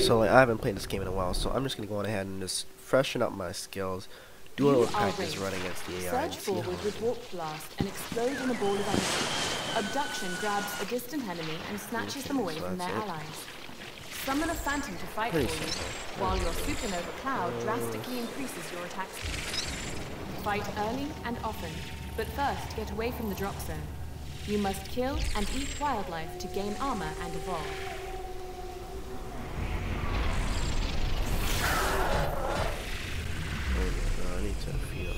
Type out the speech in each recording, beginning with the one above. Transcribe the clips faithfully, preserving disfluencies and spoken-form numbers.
So like, I haven't played this game in a while, so I'm just gonna go on ahead and just freshen up my skills, do a little practice running against the A I. Surge forward with Warp blast and explode in a ball of energy. Abduction grabs a distant enemy and snatches them away from their allies. Summon a phantom to fight for you, while your supernova cloud drastically increases your attack speed. Fight early and often, but first get away from the drop zone. You must kill and eat wildlife to gain armor and evolve. I need to feel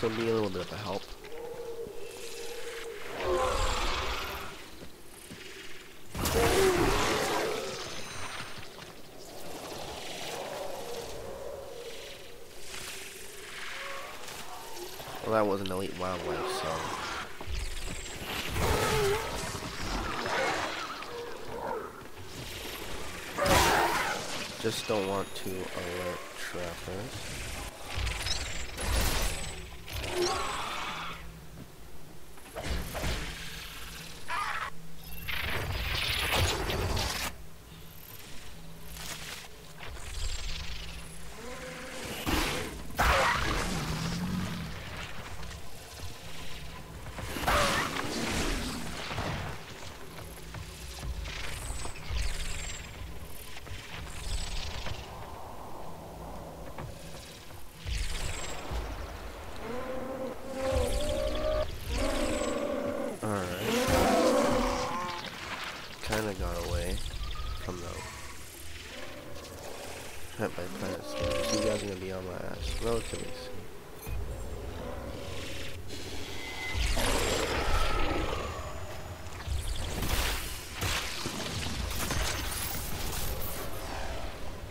so need a little bit of a help. Well, that was an elite wildlife, so. Just don't want to alert trappers. Got away from the trap by planet scanners. You guys are gonna be on my ass relatively soon.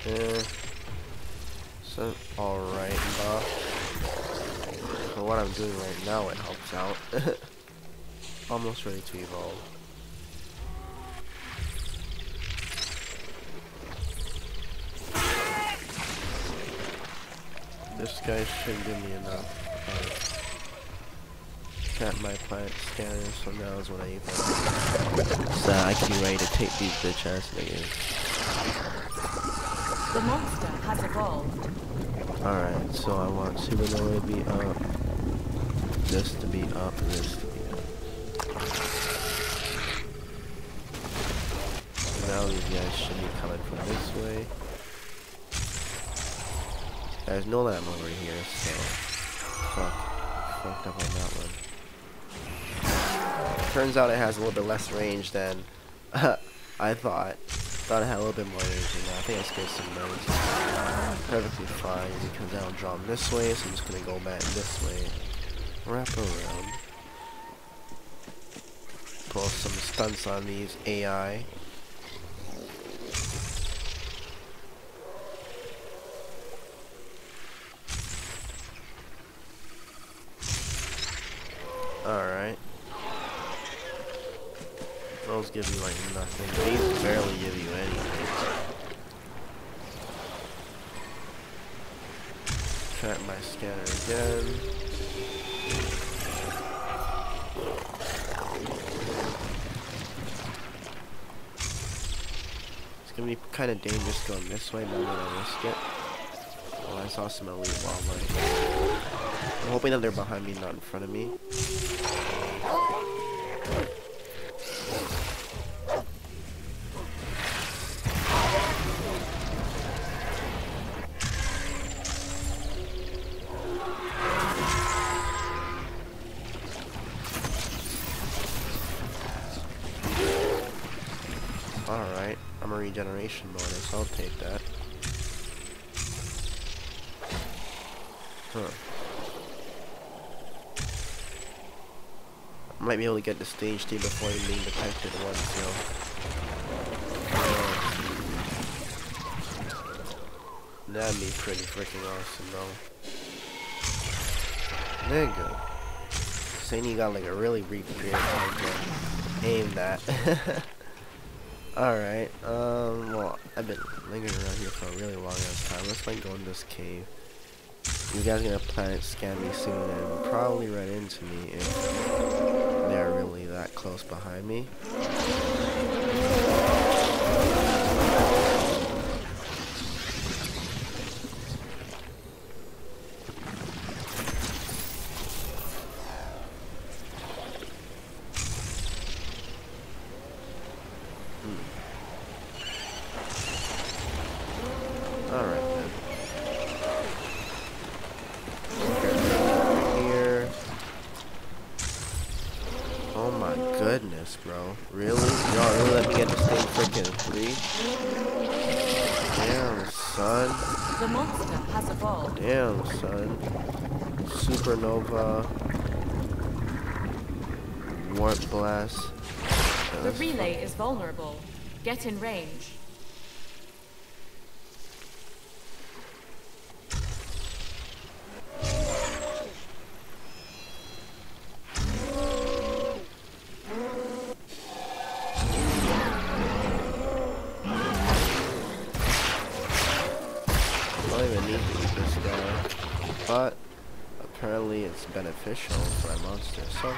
Yeah. So alright, Bob. For what I'm doing right now, it helps out. Almost ready to evolve. This guy should give me enough to uh, tap my planet scanner, so now is when I evolve. So I can be ready to take these bitch ass niggas. The monster has evolved. Alright, so I want Supernova to be up, this to be up, and this to be up. So now these guys should be coming from this way. Guys know that I'm over here, so fuck, fucked up on that one. Turns out it has a little bit less range than uh, I thought. Thought it had a little bit more range, you know. I think I scared some nodes. Uh, perfectly fine because now I'm drawn this way, so I'm just gonna go back this way, wrap around, pull some stunts on these A I. Alright. Those give you like nothing. These barely give you anything. Trap my scanner again. It's gonna be kinda dangerous going this way, but I'm gonna risk it. Oh, I saw some elite wildlife. I'm hoping that they're behind me, not in front of me. Alright, I'm a regeneration mode, so I'll take that. Huh. Might be able to get to stage two before being detected once, so. That'd be pretty freaking awesome, though. Nigga. Saying you got like a really weak creative to aim that. Alright, um, well, I've been lingering around here for a really long ass time. Let's like go in this cave. You guys are gonna planet scan me soon and probably run into me if they're really that close behind me. Bro, really? Y'all really let me get this thing freaking free? Damn, son. The monster has evolved. Damn, son. Supernova. Warp blast. Yeah, the relay fun. Is vulnerable. Get in range. But apparently it's beneficial for my monster, so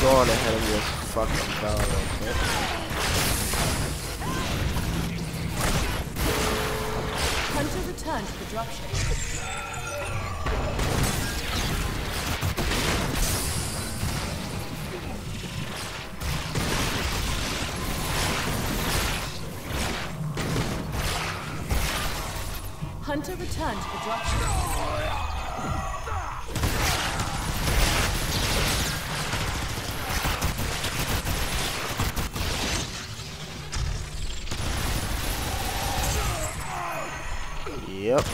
go on ahead and just fucking go real quick. Hunter returned to the dropship. Hunter returned to the dropship. Yep.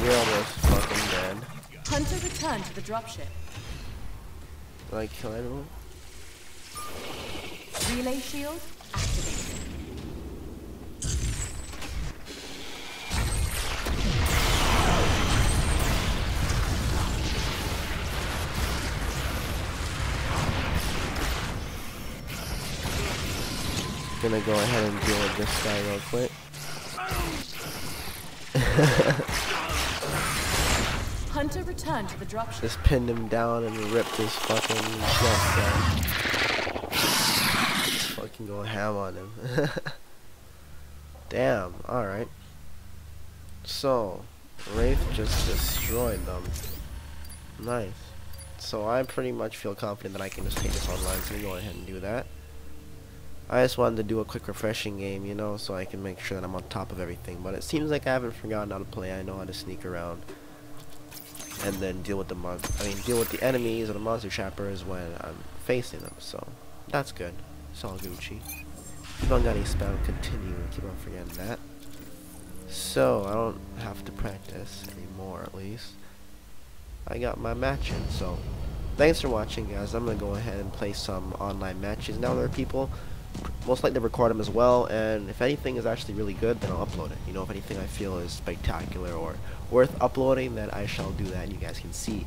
We're almost fucking dead. Hunter returned to the dropship. Did I kill anyone? Relay shield activated. Gonna go ahead and deal with this guy real quick. Hunter returned to the dropship. Just pinned him down and ripped his fucking chest down. Fucking go ham on him. Damn, alright. So, Wraith just destroyed them. Nice. So I pretty much feel confident that I can just take this online, so we go ahead and do that. I just wanted to do a quick refreshing game, you know, so I can make sure that I'm on top of everything. But it seems like I haven't forgotten how to play. I know how to sneak around and then deal with the mon- I mean, deal with the enemies or the monster trappers when I'm facing them. So that's good. It's all Gucci. If you don't got any spell, continue. I keep on forgetting that. So I don't have to practice anymore. At least I got my match in. So thanks for watching, guys. I'm gonna go ahead and play some online matches now. There are people. Most likely record them as well, and if anything is actually really good, then I'll upload it. You know, if anything I feel is spectacular or worth uploading, then I shall do that, and you guys can see.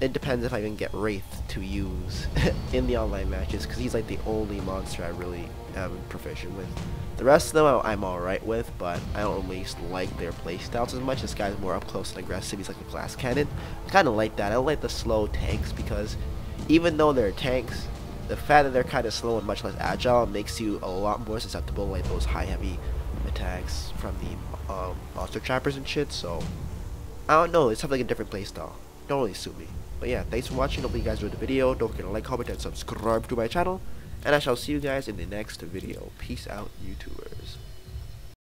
It depends if I even get Wraith to use in the online matches, because he's like the only monster I really am proficient with. The rest of them I'm alright with, but I don't really like their playstyles as much. This guy's more up close and aggressive. He's like a glass cannon. I kind of like that. I don't like the slow tanks, because even though they're tanks, the fact that they're kind of slow and much less agile makes you a lot more susceptible to like those high heavy attacks from the um, monster trappers and shit, so I don't know, it's something like a different playstyle. Don't really suit me. But yeah, thanks for watching. Hope you guys enjoyed the video. Don't forget to like, comment, and subscribe to my channel. And I shall see you guys in the next video. Peace out, YouTubers.